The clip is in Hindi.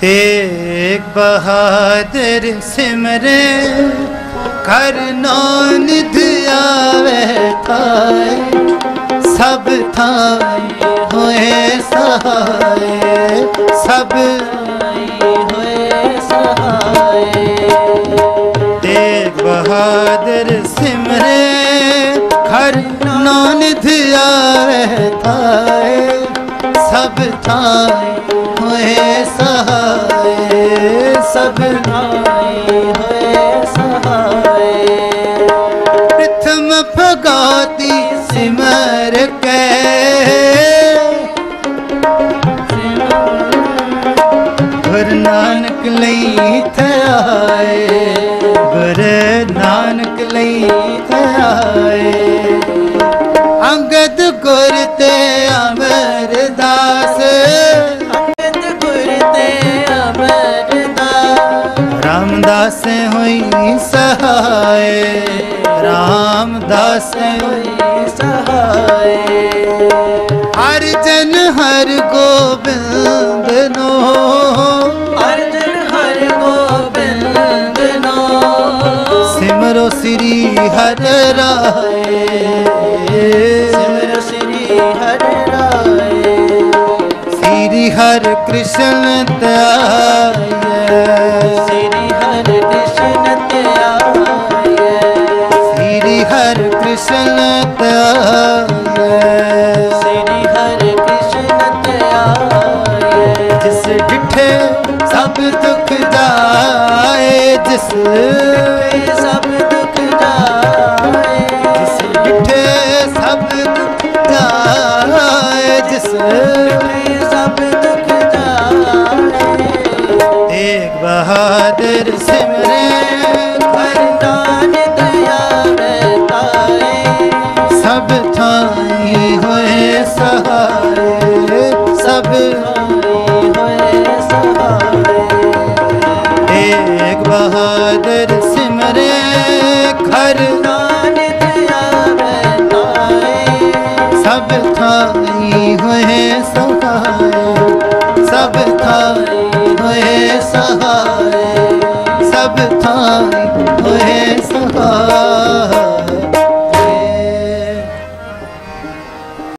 तेग बहादुर सिमरे करनो निध आवे ताय सब थाई होए सहाय सब थाई होए सहाय। तेग बहादुर सिमरे करनो निध आवे ताय सब थाई होए सहाय सब थाई होए सहाय। प्रथम भगौती सिमर के गुर नानक लई थाए गुर नानक लई थाए। अंगद गुर ते अमरदास रामदास हुई सहाय रामदास हुई सहाय। अर्जन हरिगोबिंद नो अर्जन हरिगोबिंद नो सिमरो श्री हर राय सिमरो श्री हर राय। श्री हर कृष्ण त्याय कृष्ण त्याय श्री हर कृष्ण त्याय। जिस डिठे सब दुख जाए जिस सब दुख जाए जिस डिठे सब दुख जाए जिस सब दुख जाए। तेग बहादुर सिमरे सब था।